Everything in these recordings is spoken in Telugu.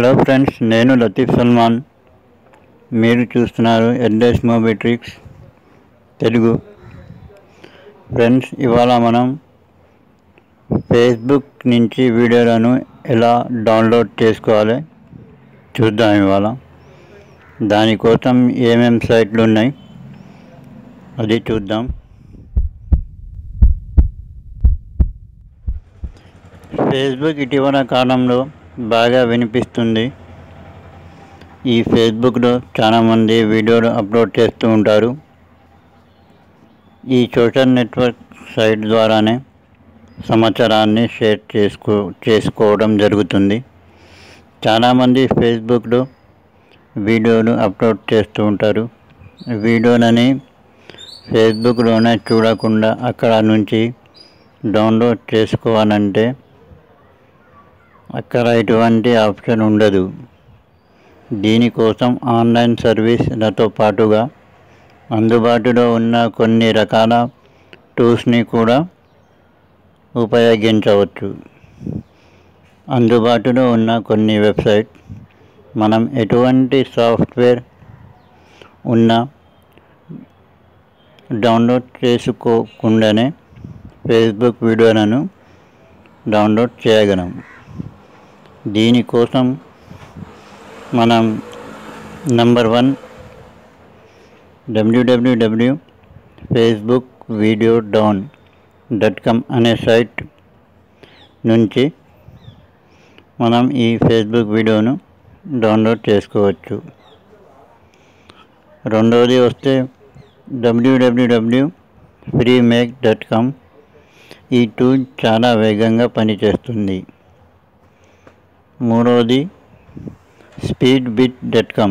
హలో ఫ్రెండ్స్, నేను లతీఫ్ సల్మాన్. మీరు చూస్తున్నారు ఎడ్లెస్ మోబిట్రిక్స్ తెలుగు. ఫ్రెండ్స్, ఇవాళ మనం ఫేస్బుక్ నుంచి వీడియోలను ఎలా డౌన్లోడ్ చేసుకోవాలి చూద్దాం. ఇవాళ దానికోసం ఏమేం సైట్లు ఉన్నాయి అది చూద్దాం. ఫేస్బుక్ ఇటీవల కాలంలో బాగా వినిపిస్తుంది. ఈ ఫేస్బుక్లో చాలామంది వీడియోలు అప్లోడ్ చేస్తూ ఉంటారు. ఈ సోషల్ నెట్వర్క్ సైట్ ద్వారానే సమాచారాన్ని షేర్ చేసుకోవడం జరుగుతుంది. చాలామంది ఫేస్బుక్లో వీడియోలు అప్లోడ్ చేస్తూ ఉంటారు. వీడియోలని ఫేస్బుక్లోనే చూడకుండా అక్కడ నుంచి డౌన్లోడ్ చేసుకోవాలంటే అక్కడ ఎటువంటి ఆప్షన్ ఉండదు. దీనికోసం ఆన్లైన్ సర్వీస్లతో పాటుగా అందుబాటులో ఉన్న కొన్ని రకాల టూల్స్ని కూడా ఉపయోగించవచ్చు. అందుబాటులో ఉన్న కొన్ని వెబ్సైట్ మనం ఎటువంటి సాఫ్ట్వేర్ ఉన్నా డౌన్లోడ్ చేసుకోకుండానే ఫేస్బుక్ వీడియోలను డౌన్లోడ్ చేయగలం. దీనికోసం మనం #1 www.facebookvideodown.com అనే సైట్ నుంచి మనం ఈ ఫేస్బుక్ వీడియోను డౌన్లోడ్ చేసుకోవచ్చు. రెండవది వస్తే www.freemake.com. ఈ టూల్ చాలా వేగంగా పనిచేస్తుంది. మూడవది speedbit.com.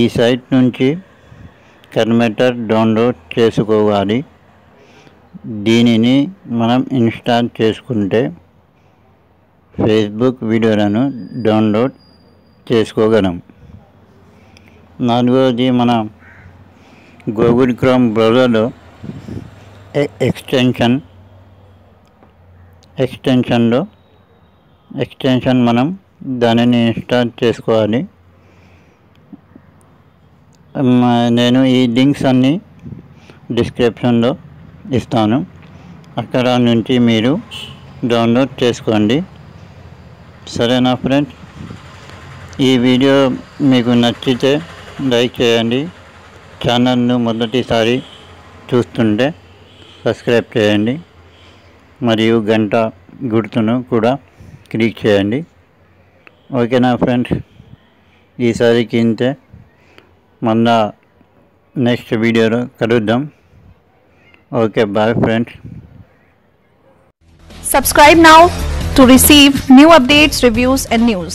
ఈ సైట్ నుంచి కన్వర్టర్ డౌన్లోడ్ చేసుకోవాలి. దీనిని మనం ఇన్స్టాల్ చేసుకుంటే ఫేస్బుక్ వీడియోలను డౌన్లోడ్ చేసుకోగలం. నాలుగవది, మన గూగుల్ క్రోమ్ బ్రౌజర్లో ఎక్స్టెన్షన్ మనం దానిని ఇన్స్టాల్ చేసుకోవాలి. నేను ఈ లింక్స్ అన్నీ డిస్క్రిప్షన్లో ఇస్తాను. అక్కడ నుంచి మీరు డౌన్లోడ్ చేసుకోండి. సరేనా ఫ్రెండ్స్, ఈ వీడియో మీకు నచ్చితే లైక్ చేయండి. ఛానల్ను మొదటిసారి చూస్తుంటే సబ్స్క్రైబ్ చేయండి. మరియు గంట గుర్తును కూడా క్లిక్ చేయండి. ఓకేనా ఫ్రెండ్స్, ఈసారికి ఇంతే. మళ్ళా నెక్స్ట్ వీడియోలో కలుద్దాం. Okay, bye friends. Subscribe now to receive new updates, reviews and news.